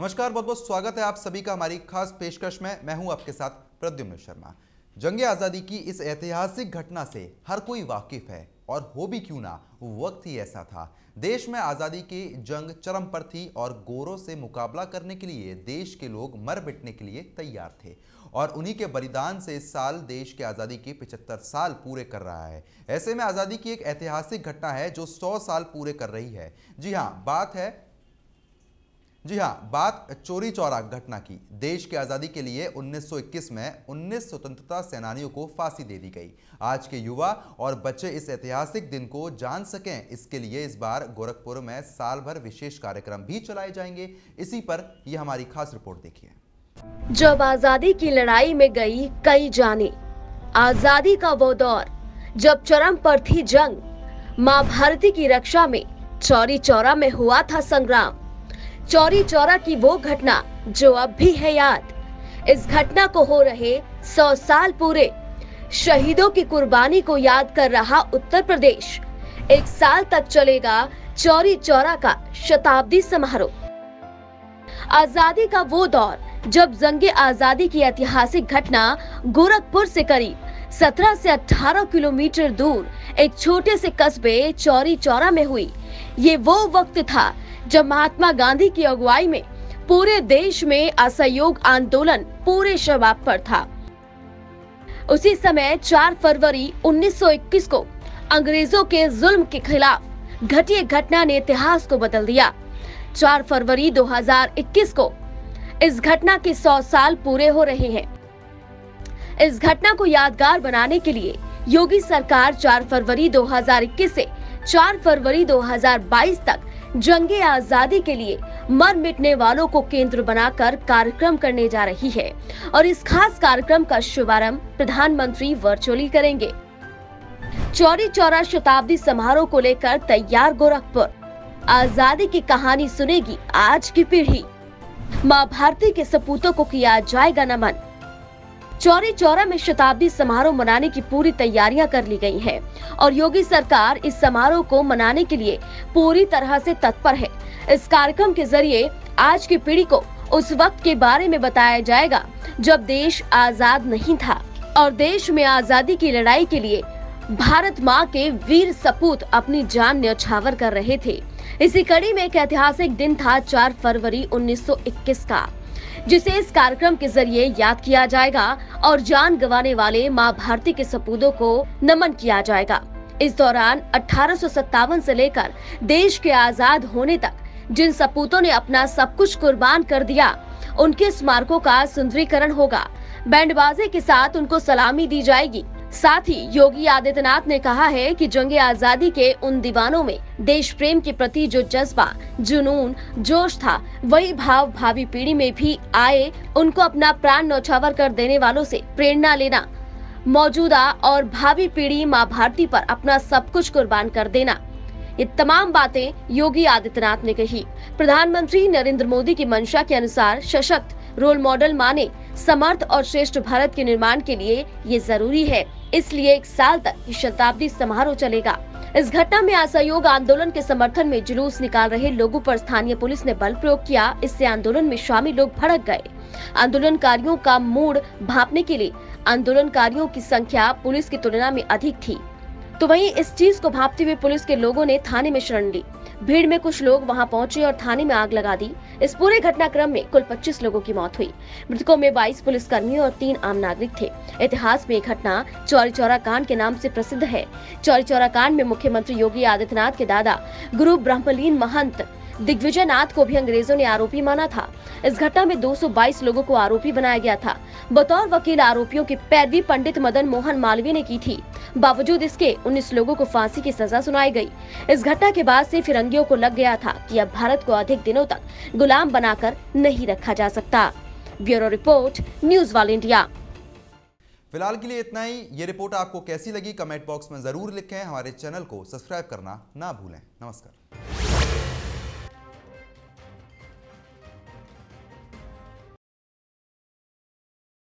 नमस्कार, बहुत बहुत स्वागत है आप सभी का हमारी खास पेशकश में। मैं हूं आपके साथ प्रद्युम्न शर्मा। जंग आज़ादी की इस ऐतिहासिक घटना से हर कोई वाकिफ है और हो भी क्यों ना, वक्त ही ऐसा था। देश में आज़ादी की जंग चरम पर थी और गोरों से मुकाबला करने के लिए देश के लोग मर मिटने के लिए तैयार थे और उन्हीं के बलिदान से इस साल देश की आज़ादी के 75 साल पूरे कर रहा है। ऐसे में आज़ादी की एक ऐतिहासिक घटना है जो 100 साल पूरे कर रही है। जी हाँ, बात चोरी चौरा घटना की। देश की आज़ादी के लिए 1921 में 19 स्वतंत्रता सेनानियों को फांसी दे दी गई। आज के युवा और बच्चे इस ऐतिहासिक दिन को जान सकें, इसके लिए इस बार गोरखपुर में साल भर विशेष कार्यक्रम भी चलाए जाएंगे। इसी पर यह हमारी खास रिपोर्ट देखिए। जब आज़ादी की लड़ाई में गई कई जाने, आज़ादी का वो दौर जब चरम पर थी जंग। माँ भारती की रक्षा में चौरी चौरा में हुआ था संग्राम। चोरी चौरा की वो घटना जो अब भी है याद। इस घटना को हो रहे 100 साल पूरे, शहीदों की कुर्बानी को याद कर रहा उत्तर प्रदेश। एक साल तक चलेगा चोरी चौरा का शताब्दी समारोह। आजादी का वो दौर जब जंगे आजादी की ऐतिहासिक घटना गोरखपुर से करीब 17 से 18 किलोमीटर दूर एक छोटे से कस्बे चोरी चौरा में हुई। ये वो वक्त था जब महात्मा गांधी की अगुवाई में पूरे देश में असहयोग आंदोलन पूरे शबाब पर था। उसी समय 4 फरवरी 1921 को अंग्रेजों के जुल्म के खिलाफ घटिया घटना ने इतिहास को बदल दिया। 4 फरवरी 2021 को इस घटना के 100 साल पूरे हो रहे हैं। इस घटना को यादगार बनाने के लिए योगी सरकार 4 फरवरी 2021 से 4 फरवरी 2022 तक जंगे आजादी के लिए मर मिटने वालों को केंद्र बनाकर कार्यक्रम करने जा रही है और इस खास कार्यक्रम का शुभारंभ प्रधानमंत्री वर्चुअली करेंगे। चौरी चौरा शताब्दी समारोह को लेकर तैयार गोरखपुर। आजादी की कहानी सुनेगी आज की पीढ़ी। मां भारती के सपूतों को किया जाएगा नमन। चौरी चौरा में शताब्दी समारोह मनाने की पूरी तैयारियां कर ली गई हैं और योगी सरकार इस समारोह को मनाने के लिए पूरी तरह से तत्पर है। इस कार्यक्रम के जरिए आज की पीढ़ी को उस वक्त के बारे में बताया जाएगा जब देश आजाद नहीं था और देश में आजादी की लड़ाई के लिए भारत माँ के वीर सपूत अपनी जान न्यौछावर कर रहे थे। इसी कड़ी में एक ऐतिहासिक दिन था 4 फरवरी 1921 का, जिसे इस कार्यक्रम के जरिए याद किया जाएगा और जान गंवाने वाले मां भारती के सपूतों को नमन किया जाएगा। इस दौरान 1857 से लेकर देश के आजाद होने तक जिन सपूतों ने अपना सब कुछ कुर्बान कर दिया, उनके स्मारकों का सुंदरीकरण होगा। बैंड बाजे के साथ उनको सलामी दी जाएगी। साथ ही योगी आदित्यनाथ ने कहा है कि जंग आजादी के उन दीवानों में देश प्रेम के प्रति जो जज्बा, जुनून, जोश था, वही भाव भावी पीढ़ी में भी आए। उनको अपना प्राण न्यौछावर कर देने वालों से प्रेरणा लेना, मौजूदा और भावी पीढ़ी मां भारती पर अपना सब कुछ कुर्बान कर देना, ये तमाम बातें योगी आदित्यनाथ ने कही। प्रधानमंत्री नरेंद्र मोदी की मंशा के अनुसार सशक्त रोल मॉडल माने, समर्थ और श्रेष्ठ भारत के निर्माण के लिए ये जरूरी है, इसलिए एक साल तक शताब्दी समारोह चलेगा। इस घटना में असहयोग आंदोलन के समर्थन में जुलूस निकाल रहे लोगों पर स्थानीय पुलिस ने बल प्रयोग किया। इससे आंदोलन में शामिल लोग भड़क गए। आंदोलनकारियों का मूड भांपने के लिए आंदोलनकारियों की संख्या पुलिस की तुलना में अधिक थी, तो वहीं इस चीज को भांपते हुए पुलिस के लोगों ने थाने में शरण ली। भीड़ में कुछ लोग वहां पहुंचे और थाने में आग लगा दी। इस पूरे घटनाक्रम में कुल 25 लोगों की मौत हुई। मृतकों में 22 पुलिसकर्मी और 3 आम नागरिक थे। इतिहास में ये घटना चौरी चौरा कांड के नाम से प्रसिद्ध है। चौरी चौरा कांड में मुख्यमंत्री योगी आदित्यनाथ के दादा गुरु ब्रह्मलीन महंत दिग्विजयनाथ को भी अंग्रेजों ने आरोपी माना था। इस घटना में 222 लोगों को आरोपी बनाया गया था। बतौर वकील आरोपियों की पैरवी पंडित मदन मोहन मालवीय ने की थी। बावजूद इसके 19 लोगों को फांसी की सजा सुनाई गई। इस घटना के बाद से फिरंगियों को लग गया था कि अब भारत को अधिक दिनों तक गुलाम बनाकर नहीं रखा जा सकता। Bureau report, news world India. फिलहाल के लिए इतना ही। ये रिपोर्ट आपको कैसी लगी कमेंट बॉक्स में जरूर लिखें। हमारे चैनल को सब्सक्राइब करना ना भूलें। नमस्कार।